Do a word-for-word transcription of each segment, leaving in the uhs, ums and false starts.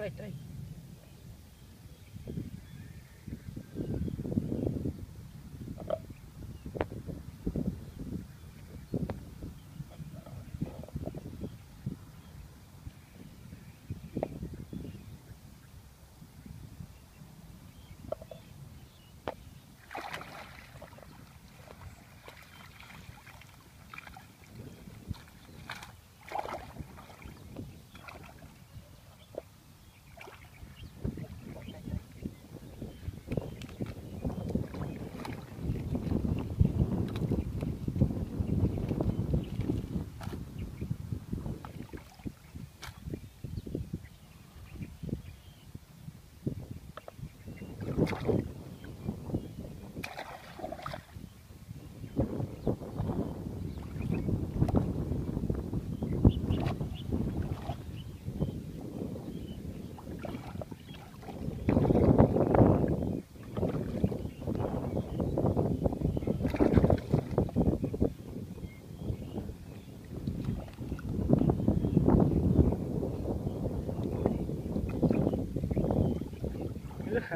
Đây, đây.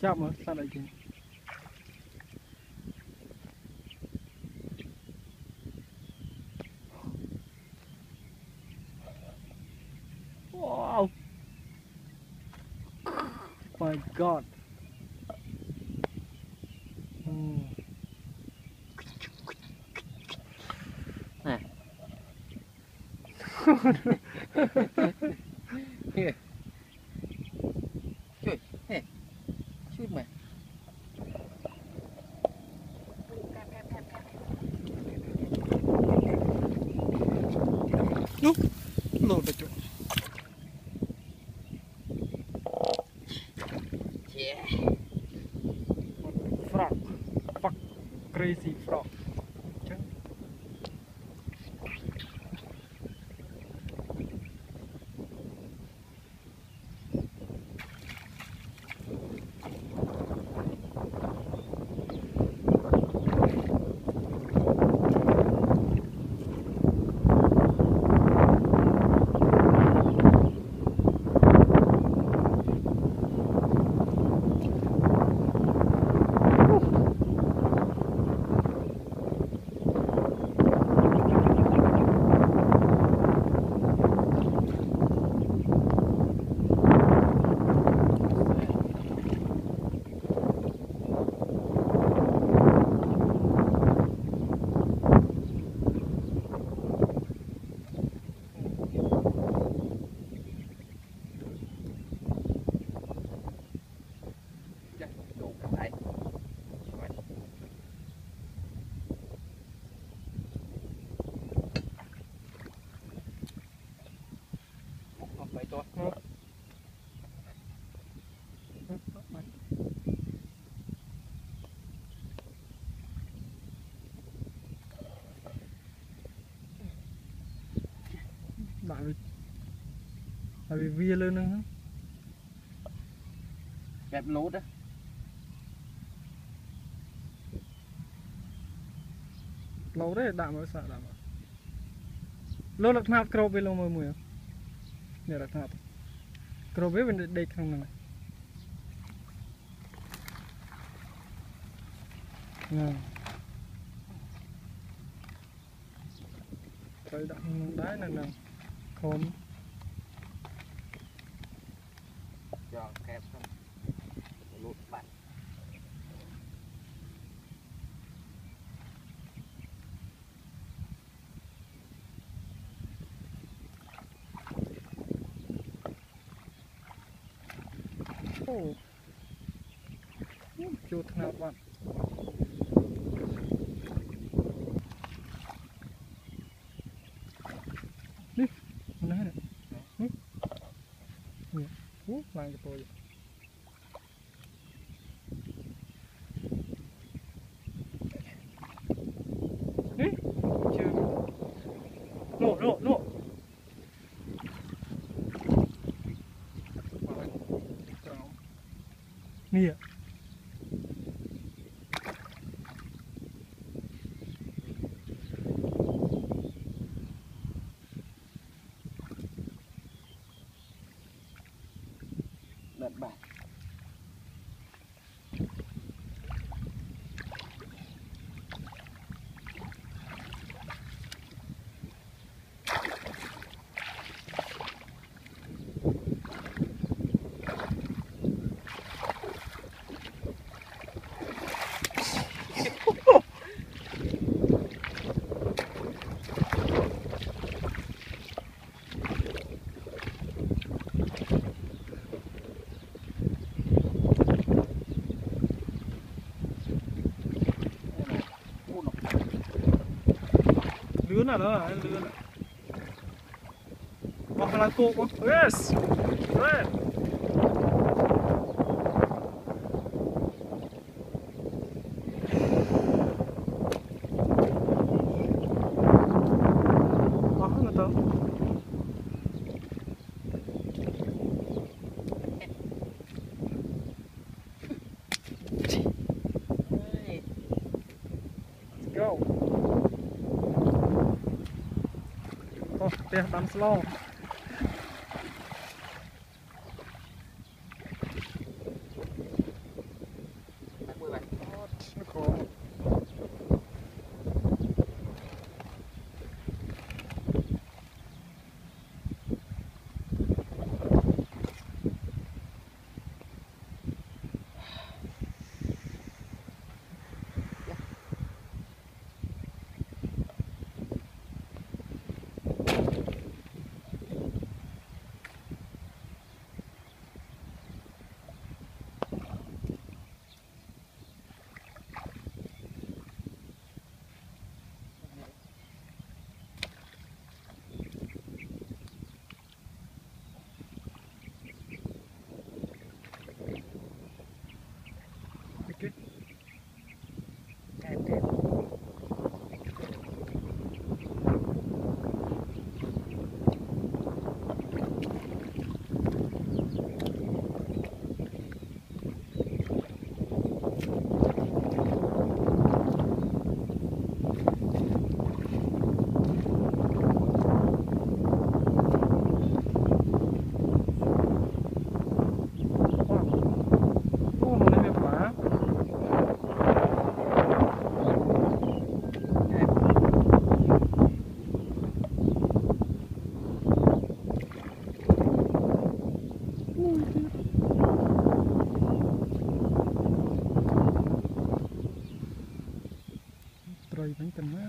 Chạm rồi, sao lại kìa. Wow. My God. Mm. Nè. Here. Mày núp lột được chỗ yeah frog fuck crazy frog tại vì vía lên nữa đẹp lốt á lốt đấy đạm ở sạ đạm lốt đặt nát cầu bên lông mờ mờ để đặt nát cầu bên bên đây không này nè phải đặt nông đá này nè khom cho kẹp xong lột bạch ô chuột nào bạn Mang cho tôi. Ê, chưa. Nổ, nổ, nổ. Mía. Lươn à, đó là lươn à. Hoặc là cô quá. Yes! Yes! Để đắm slow. Bánh tầm quá.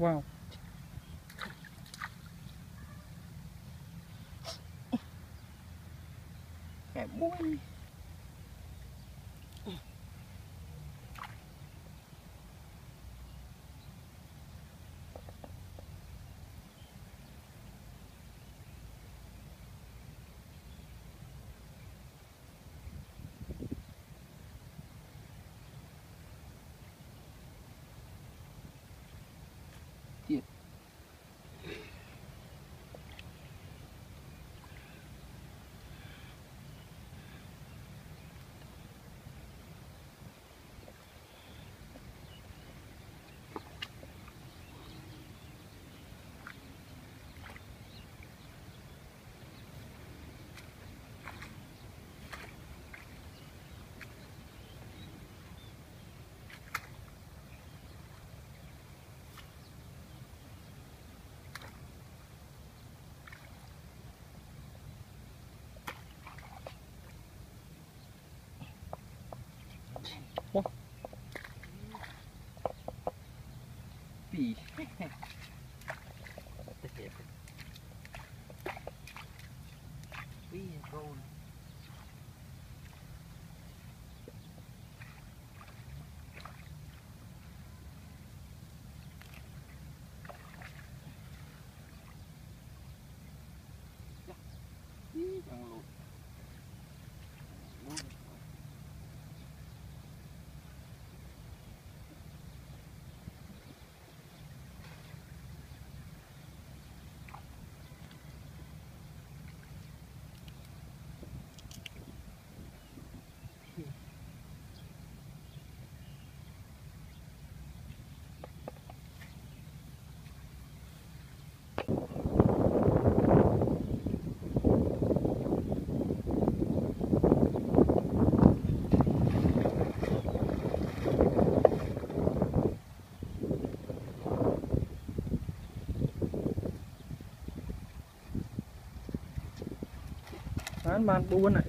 Wow. Hãy mẹ bui. Be gold. Bán bán buôn này.